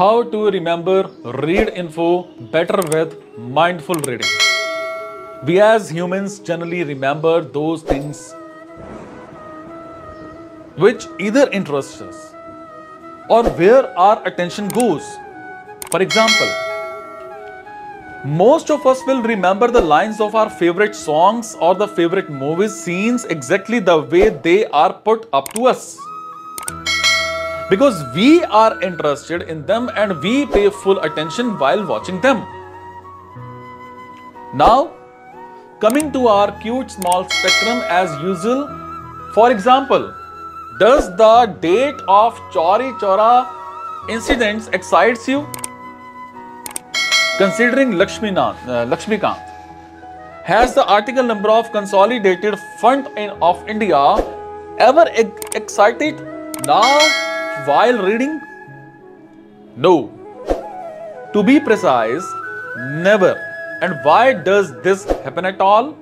How to remember, read info better with mindful reading. We as humans generally remember those things which either interests us or where our attention goes. For example, most of us will remember the lines of our favorite songs or the favorite movies scenes exactly the way they are put up to us, because we are interested in them and we pay full attention while watching them. Now, coming to our cute small spectrum as usual, for example, does the date of Chori Chora incidents excites you? Considering Lakshmi Kant has the article number of Consolidated Fund of India ever excited now while reading? No. To be precise, never. And why does this happen at all?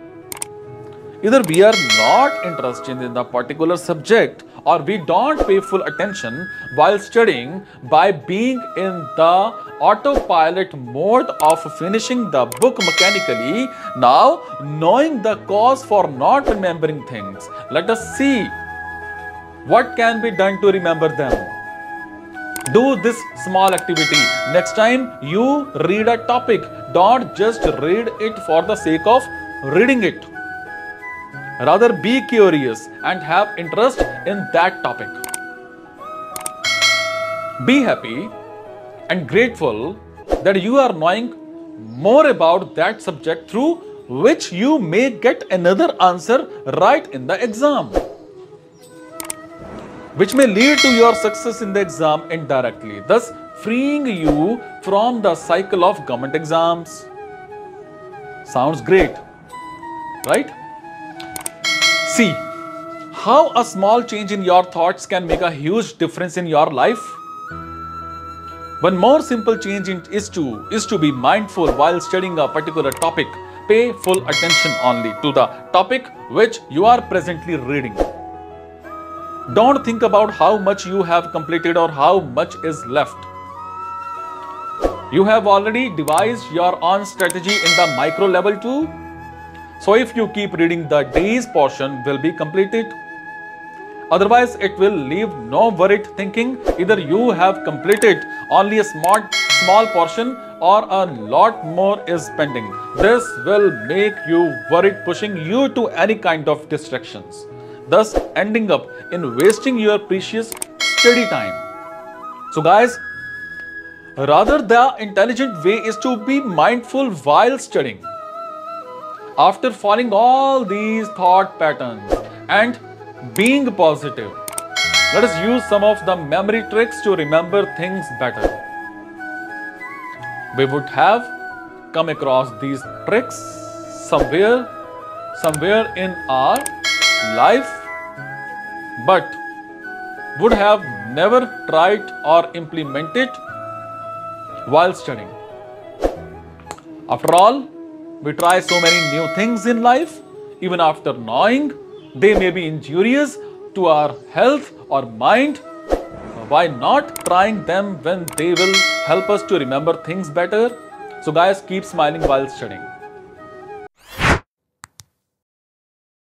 Either we are not interested in the particular subject or we don't pay full attention while studying by being in the autopilot mode of finishing the book mechanically. Now, knowing the cause for not remembering things, let us see what can be done to remember them. Do this small activity. Next time you read a topic, don't just read it for the sake of reading it. Rather, be curious and have interest in that topic. Be happy and grateful that you are knowing more about that subject, through which you may get another answer right in the exam, which may lead to your success in the exam indirectly, thus freeing you from the cycle of government exams. Sounds great, right? See how a small change in your thoughts can make a huge difference in your life. One more simple change is to be mindful while studying a particular topic. Pay full attention only to the topic which you are presently reading. Don't think about how much you have completed or how much is left. You have already devised your own strategy in the micro level too. So if you keep reading, the day's portion will be completed. Otherwise, it will leave no worried thinking. Either you have completed only a small portion or a lot more is pending. This will make you worried, pushing you to any kind of distractions, thus ending up in wasting your precious study time. So guys, rather the intelligent way is to be mindful while studying. After following all these thought patterns and being positive, let us use some of the memory tricks to remember things better. We would have come across these tricks somewhere in our life, but would have never tried or implemented while studying. After all, we try so many new things in life, even after knowing they may be injurious to our health or mind. Why not trying them when they will help us to remember things better? So guys, keep smiling while studying.